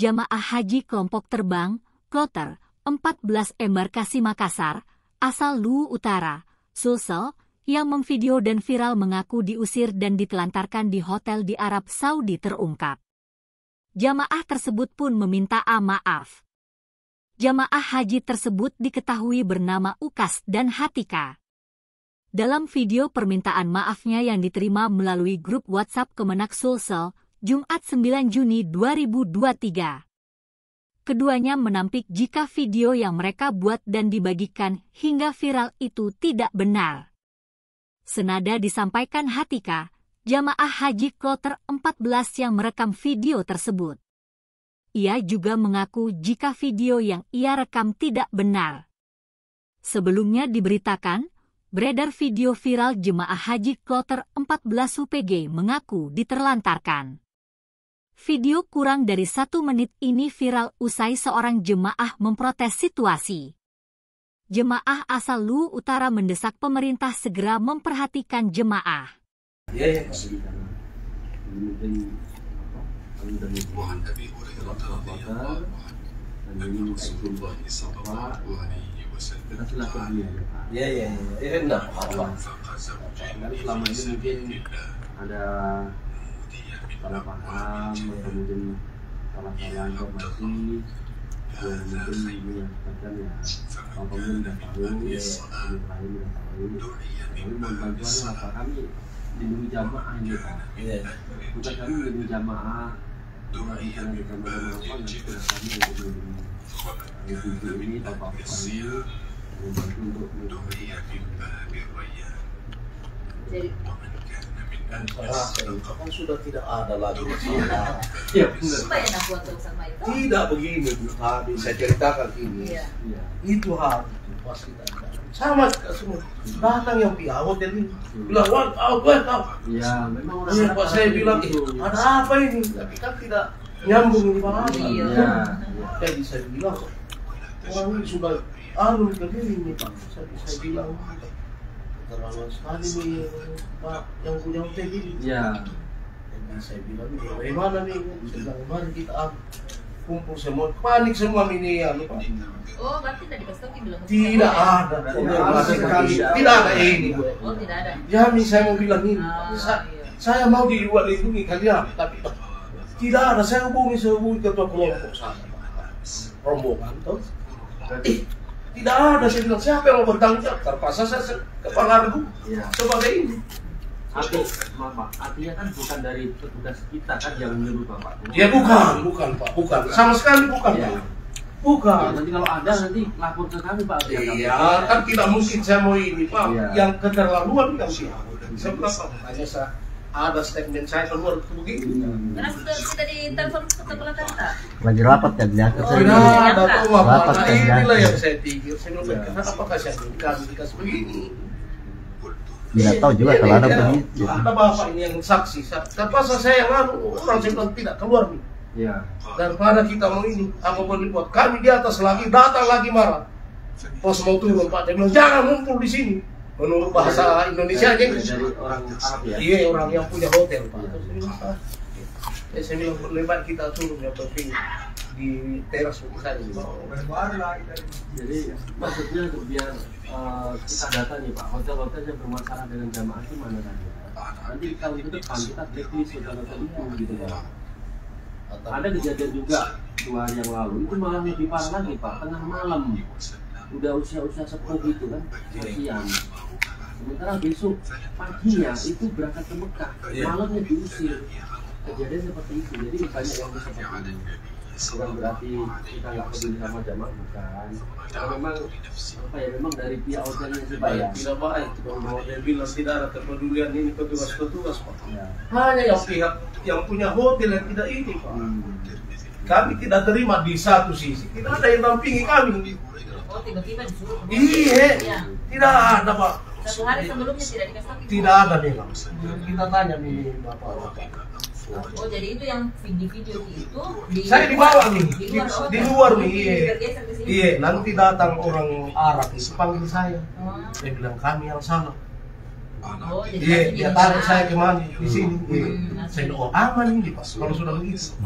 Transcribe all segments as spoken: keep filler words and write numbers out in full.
Jamaah Haji Kelompok Terbang, Kloter, empat belas Embarkasi Makassar, asal Luwu Utara, Sulsel, yang memvideo dan viral mengaku diusir dan ditelantarkan di hotel di Arab Saudi terungkap. Jamaah tersebut pun meminta maaf. Jamaah haji tersebut diketahui bernama Ukas dan Hatika. Dalam video permintaan maafnya yang diterima melalui grup WhatsApp Kemenag Sulsel, Jumat sembilan Juni dua ribu dua puluh tiga. Keduanya menampik jika video yang mereka buat dan dibagikan hingga viral itu tidak benar. Senada disampaikan Hatika, jamaah haji kloter empat belas yang merekam video tersebut. Ia juga mengaku jika video yang ia rekam tidak benar. Sebelumnya diberitakan, beredar video viral jemaah haji kloter empat belas U P G mengaku diterlantarkan. Video kurang dari satu menit ini viral usai seorang jemaah memprotes situasi. Jemaah asal Luwu Utara mendesak pemerintah segera memperhatikan jemaah. Ya, ya. Ya, ya. Selama ini mungkin ada salah paham, kemudian salah-salah informasi, dan mungkin menyampaikan ya, kalau kamu tidak tahu, ya, yang lain tidak tahu. Tapi bantuan apa kami dilindungi jamaah kita, bukan kami dilindungi jamaah, bukan kami dilindungi jamaah, dilindungi ini bapak-bapak untuk mendorong ya. Jadi dan kan sudah tidak ada lagi masalah. Ya, supaya nak buat sama itu. Tidak begini, tadi saya ceritakan ini. Ya. Ya. Itu hal pas kita sama semua datang yang piawat dan bilang wah awet apa. Ya, memang orang pas saya bilang itu ada apa ini? Tapi kan tidak nyambung banget. Iya. Saya bisa bilang orang ini sudah anu begini ini Pak. Saya bisa bilang terlalu sekali nih Pak yang punya hotel ini. Ya. Dan saya bilang bagaimana nih? Sudah kemarin kita kumpul semua, panik semua ini ya Pak. Oh, berarti tadi pasti bilang tidak ada. Tidak ada ini. Oh, tidak ada. Ya, saya mau bilang ini. Saya mau di luar lindungi kalian, tapi tidak ada. Saya hubungi hubungi ketua kelompok sana. Rombongan tuh. Tidak ada, saya bilang siapa yang mau bertanggung jawab? Terpaksa saya kepala aku sebagai ini. Aku, Bapak, artinya kan bukan dari petugas kita kan yang menyuruh Bapak. Ya bukan, bukan Pak, bukan. Sama sekali bukan ya. Pak. Bukan. Ya, nanti kalau ada nanti lapor ke kami Pak. Iya, kan tidak mungkin saya mau ini Pak. Ya. Yang keterlaluan kan sih. Saya bilang Pak, hanya saya ada statement saya keluar begini. Karena sudah kita di telepon ke Jakarta. Lagi rapat kan ya. Sudah ada rapat kan. Inilah yang saya pikir. Saya nungguin kenapa apakah saya dikasih begini. Tidak tahu juga kalau ada begini. Ada Bapak ini yang saksi. Terpaksa saya yang orang saya tidak keluar nih. Iya. Daripada kita mau ini apapun dibuat kami di atas lagi datang lagi marah. Pos mau turun Pak. Dia bilang jangan ngumpul di sini. Menurut bahasa Indonesia aja orang Arab ya. Iya, orang yang punya hotel Pak. Ya, saya bilang lebar kita turun ya penting di teras besar di bawah. Jadi maksudnya biar uh, kita data nih Pak, hotel-hotel yang bermasalah dengan jamaah itu mana tadi? Nanti kalau itu kan kita teknis hotel-hotel itu gitu ya. Ada kejadian juga dua hari yang lalu itu malah lebih parah lagi Pak, tengah malam. Udah usia-usia sepuh gitu kan, siang. Sementara besok paginya itu berangkat ke Mekah, malamnya diusir. Kejadian seperti itu, jadi banyak yang seperti itu. Bukan berarti kita nggak peduli sama jamaah, bukan. Kalau memang apa ya, memang dari pihak hotelnya supaya tidak baik, yang bilang tidak ada kepedulian ini petugas-petugas Pak. Hanya yang pihak yang punya hotel yang tidak ini Pak. Kami tidak terima di satu sisi, tidak ada yang nampingi kami. Oh, tiba-tiba disuruh. Iya, ya. Tidak ada Pak. Satu hari sebelumnya tidak dikasih tahu. Tidak ada nih Pak. Kita tanya nih Bapak. Oh, jadi itu yang video-video itu di saya dibawa nih. Di luar, di, di luar nih. Iya, nanti datang orang Arab itu panggil saya. Dia bilang kami yang salah. Oh, iya, dia tarik saya kemana di sini. Saya doa aman ini pas kalau sudah begitu.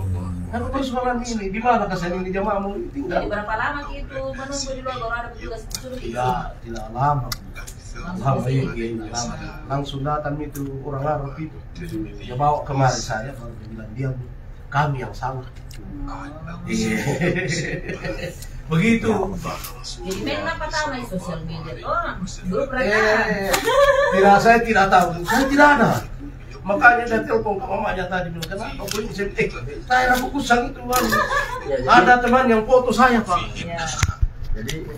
Kalau persoalan ini di mana kesalahan ini jamaah mau tinggal. Berapa lama itu menunggu di luar baru ada petugas suruh isi. Ya, tidak lama. Lama ini lama. Langsung datang itu orang Arab itu. Dia bawa kemari saya baru bilang dia kami yang salah. Begitu. Jadi memang apa tahu main sosial media orang grup rekan. Tidak, saya tidak tahu. Saya tidak ada. Makanya dia telepon ke mamanya tadi bilang, kenapa aku ini saya eh, saya rambut kusang itu baru. Ada teman yang foto saya pak. Ya. Jadi uh,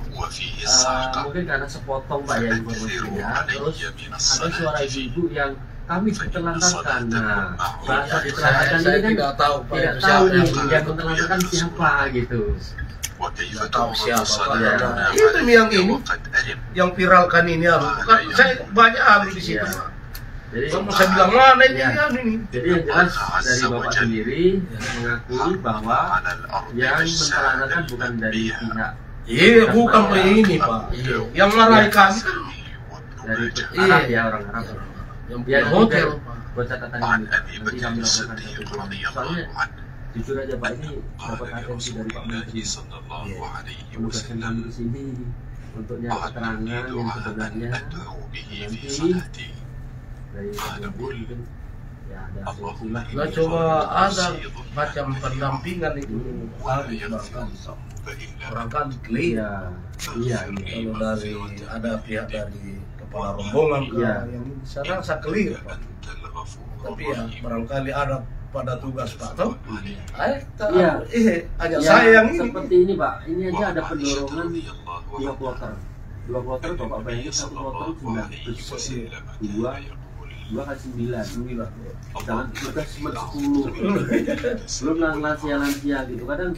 mungkin karena sepotong pak ya informasinya. Terus ada suara ibu-ibu yang kami ditelantarkan. Nah, bahasa ditelantarkan ini kan tidak tahu pak. Tidak tahu nih yang menelantarkan siapa gitu. Tidak tahu siapa ya. Itu yang ini, yang viralkan ini apa? Saya banyak ambil di situ. Ya. Jadi saya bisa bilang mana ini ya. Ini. Jadi yang jelas dari bapak sendiri ya. Mengakui bahwa yang menelantarkan bukan dari pihak. Iya, bukan ini pak. Iya. Yang melarai kami kan dari Arab ya orang Arab. Yang punya hotel. Buat catatan ini. Nanti kami lakukan itu. Soalnya. Jujur aja Pak ini dapat atensi dari Pak Menteri pemuda kami di sini untuk nyari keterangan yang sebenarnya nanti dari mungkin ya ada solusilah. Nah, coba ada macam pendampingan itu orang kan iya iya kalau dari ada pihak dari kepala rombongan ya yang sekarang saya clear Pak tapi ya barangkali ada pada tugas Pak Tom, iya, eh, hanya saya yang ini. Seperti ini Pak, ini aja ada pendorongan dua kloter, dua kloter Bapak bayangin satu kloter jumlah tujuh, dua, dua kali sembilan, sembilan, jangan tugas cuma sepuluh, belum lansia-lansia gitu kadang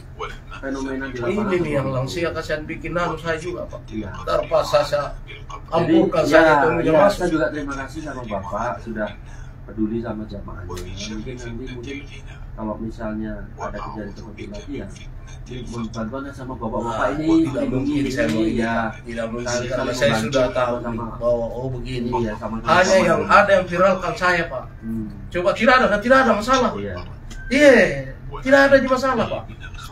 fenomena di lapangan. Ini yang lansia kasihan bikin harus saya juga Pak, terpaksa saya ampuhkan saya tunggu jemaah. Saya juga terima kasih sama Bapak sudah peduli sama jamaahnya. Mungkin nanti mungkin kalau misalnya ada kejadian seperti lagi ya bantuannya sama bapak-bapak ini tidak mungkin saya ya tidak mungkin kalau saya sudah tahu bahwa oh begini ya sama hanya yang ada yang viralkan saya pak coba tidak ada tidak ada masalah iya tidak ada masalah pak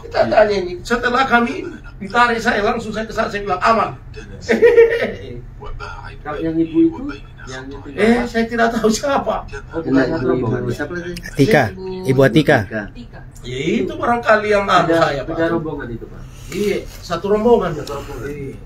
kita tanya ini setelah kami ditarik saya langsung saya kesal saya bilang aman kalau yang ibu itu eh saya tidak tahu siapa Hatika ibu Hatika ya itu barangkali yang ada saya pak rombongan itu pak iya satu rombongan ya rombongan